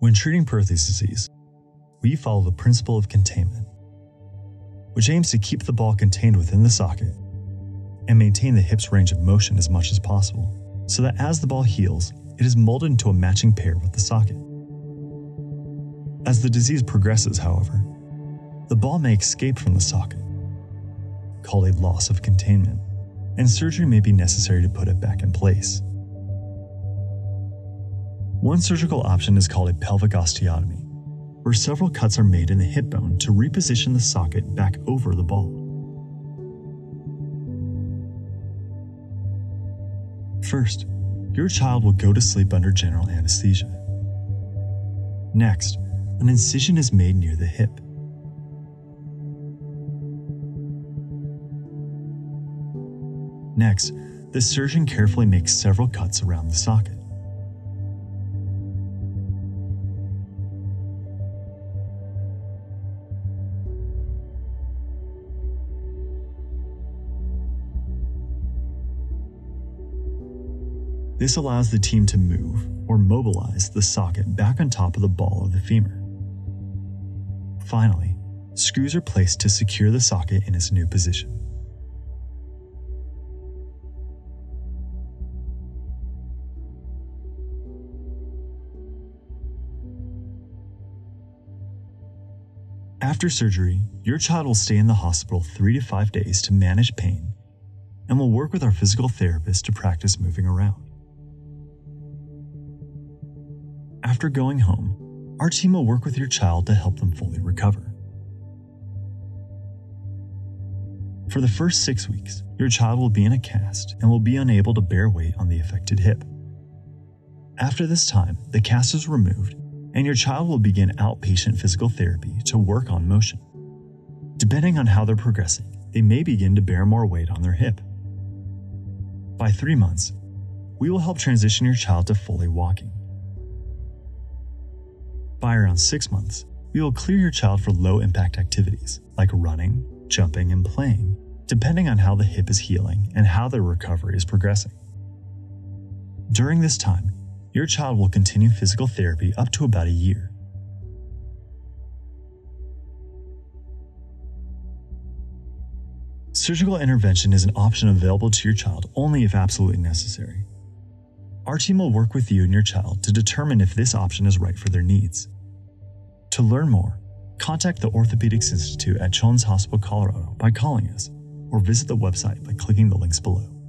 When treating Perthes disease, we follow the principle of containment, which aims to keep the ball contained within the socket and maintain the hip's range of motion as much as possible, so that as the ball heals, it is molded into a matching pair with the socket. As the disease progresses, however, the ball may escape from the socket, called a loss of containment, and surgery may be necessary to put it back in place. One surgical option is called a pelvic osteotomy, where several cuts are made in the hip bone to reposition the socket back over the ball. First, your child will go to sleep under general anesthesia. Next, an incision is made near the hip. Next, the surgeon carefully makes several cuts around the socket. This allows the team to move or mobilize the socket back on top of the ball of the femur. Finally, screws are placed to secure the socket in its new position. After surgery, your child will stay in the hospital 3 to 5 days to manage pain and will work with our physical therapist to practice moving around. After going home, our team will work with your child to help them fully recover. For the first 6 weeks, your child will be in a cast and will be unable to bear weight on the affected hip. After this time, the cast is removed and your child will begin outpatient physical therapy to work on motion. Depending on how they're progressing, they may begin to bear more weight on their hip. By 3 months, we will help transition your child to fully walking. By around 6 months, we will clear your child for low-impact activities like running, jumping, and playing, depending on how the hip is healing and how their recovery is progressing. During this time, your child will continue physical therapy up to about a year. Surgical intervention is an option available to your child only if absolutely necessary. Our team will work with you and your child to determine if this option is right for their needs. To learn more, contact the Orthopedics Institute at Children's Hospital Colorado by calling us, or visit the website by clicking the links below.